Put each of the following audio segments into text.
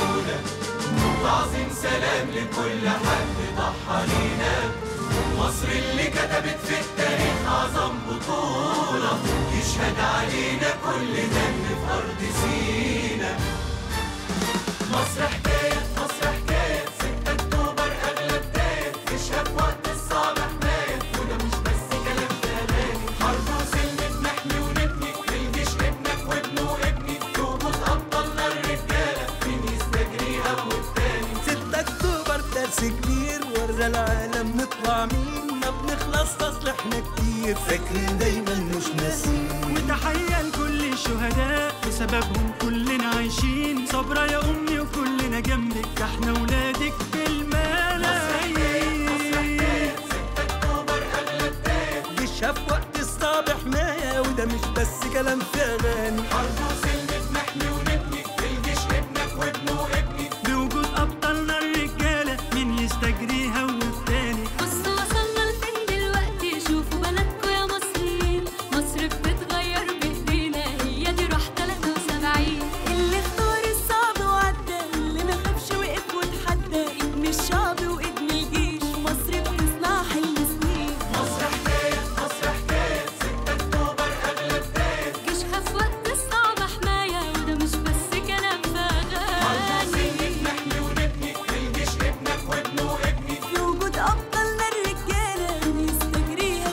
جهودنا، تعظيم سلام لكل حد ضحى لينا. مصر اللي كتبت في التاريخ أعظم بطولة، يشهد علينا كل دم في أرض سينا. مصر حكاية، مصر حكاية، 6 أكتوبر أغلى بداية، تشهد وقت الصعب حماية، وده مش بس كلام تمام. حرب وسلم نحمي ونبني، الجيش ابنك وابنه ابني، جهود أبطالنا الرجالة، في ناس تجري هم التاني. 6 أكتوبر درس كبير، ورا العالم نطلع مين، ما بنخلص تصلحنا كتير، فاكرين دايما مش ناسيين. وتحية لكل الشهداء، بسببهم كلنا عايشين، صابرة يا أمي وكلنا جنبك، ده احنا ولادك بالملايين. مصر حكاية، 6 أكتوبر أغلى بداية، مش في وقت الصعب حماية، وده مش بس كلام في أغاني. حرب وسلم نحمي ونبني، الجيش ابنك وابنه ابني، بوجود أبطالنا الرجالة، مين يستجريها والتاني. بصوا وصلنا لفين دلوقتي، شوفوا بلدكم يا مصريين، مصر بتتغير بإيدينا، هي دي روح 73. اللي اختار الصعب وعدى، اللي ما خافش وقف واتحدى، ابن الشعب وابن الجيش، مصر بتصنع حلم سنين. مصر حكاية، مصر حكاية، 6 أكتوبر أغلى بداية، جيشها في وقت الصعب حماية، وده مش بس كلام فغاني. نحمي ونبني، الجيش ابنك وابنه ابني، بوجود أبطالنا الرجالة، مين يستجريها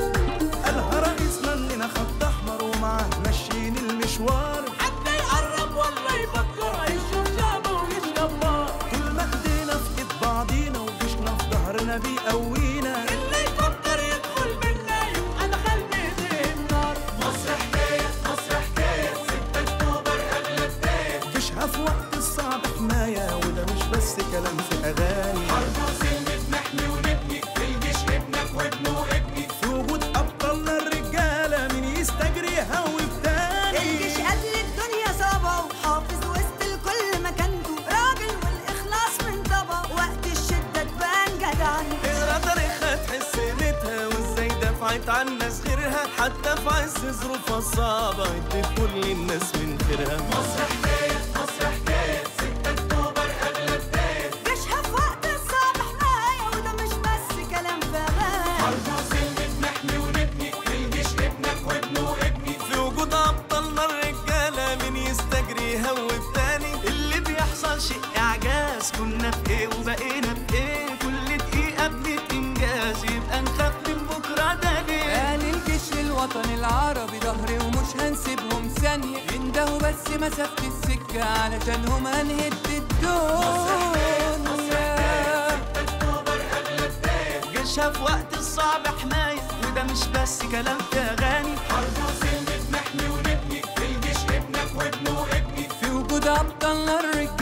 والتاني. قالها رئيسنا إننا خط أحمر، ومعاه ماشيين المشوار، حتى يقرب ولا يفكر هيشوف شعبه ويشرب نار. طول ما ايدينا في ايد بعضينا، وجيشنا في ظهرنا بيقوينا، اللي يفكر يدخل منا يبقى دخل بإيديه النار. مصر حكاية، مصر حكاية، 6 أكتوبر أغلى بداية، جيشها في وقت الصعب حماية، وده مش بس كلام في أغاني. حرب وسلم نحمي ونبني، الجيش ابنك وابنه ابني، في وجود أبطالنا الرجالة، مين يستجريها ويبتاني. الجيش قبل الدنيا صابه، وحافظ وسط الكل مكانته، راجل والإخلاص من طبعه، وقت الشدة تبان جدعان. اقرا تاريخها تحس قيمتها، وازاي دفعت عن ناس غيرها، حتى في عز ظروفها الصعبة، ادت كل الناس من خيرها. مصر حكاية، مصر حكاية، 6 أكتوبر أغلى بداية، جيشها في وقت الصعب حماية، وده مش بس كلام فغاني. حرب وسلم نحمي ونبني، الجيش ابنك وابنه ابني، في وجود أبطالنا الرجالة، مين يستجريها والتاني. اللي بيحصل شيء إعجاز، كنا بإيه وبقينا بإيه، كل دقيقة بنتنجاز، يبقى نخاف من بكرة ده ليه. قال الجيش للوطن العربي ظهري، ومش هنسيبهم ثانية، يندهوا بس مسافة السكة، علشانهم هنهد الدنيا. مصر حكاية، 6 أكتوبر أغلى بداية، جيشها في وقت الصعب حماية، وده مش بس كلام في أغاني. حرب وسلم نحمي ونبني، الجيش ابنك وابنه ابني، في وجود أبطالنا الرجالة،